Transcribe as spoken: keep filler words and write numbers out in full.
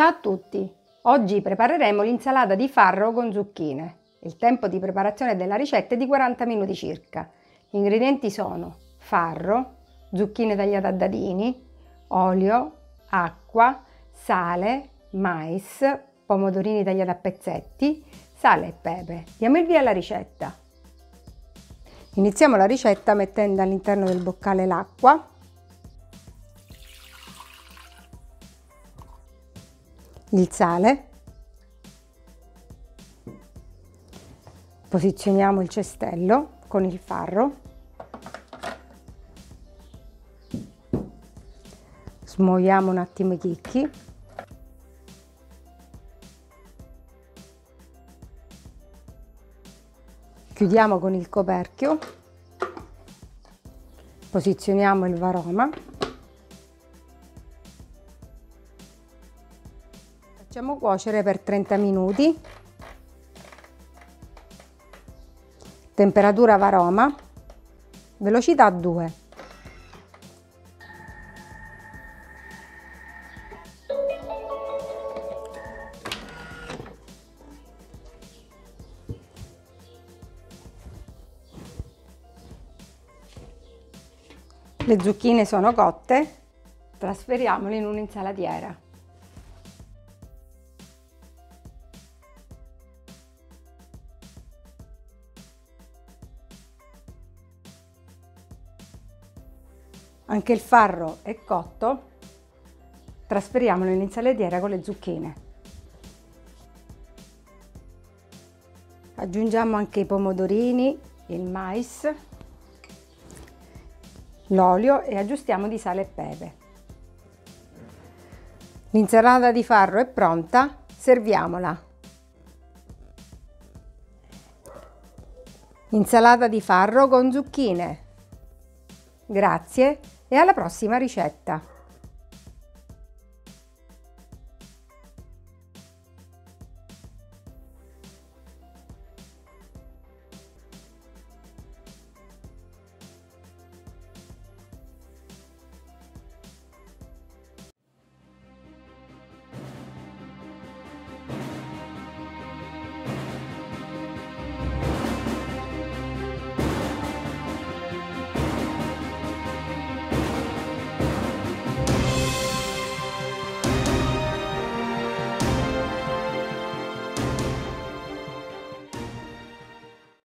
Ciao a tutti! Oggi prepareremo l'insalata di farro con zucchine. Il tempo di preparazione della ricetta è di quaranta minuti circa. Gli ingredienti sono farro, zucchine tagliate a dadini, olio, acqua, sale, mais, pomodorini tagliati a pezzetti, sale e pepe. Diamo il via alla ricetta. Iniziamo la ricetta mettendo all'interno del boccale l'acqua, il sale, posizioniamo il cestello con il farro, smuoviamo un attimo i chicchi, chiudiamo con il coperchio, posizioniamo il varoma. Facciamo cuocere per trenta minuti, temperatura varoma, velocità due. Le zucchine sono cotte, trasferiamole in un'insalatiera. Anche il farro è cotto, trasferiamolo in insalatiera con le zucchine. Aggiungiamo anche i pomodorini, il mais, l'olio e aggiustiamo di sale e pepe. L'insalata di farro è pronta, serviamola. Insalata di farro con zucchine. Grazie e alla prossima ricetta!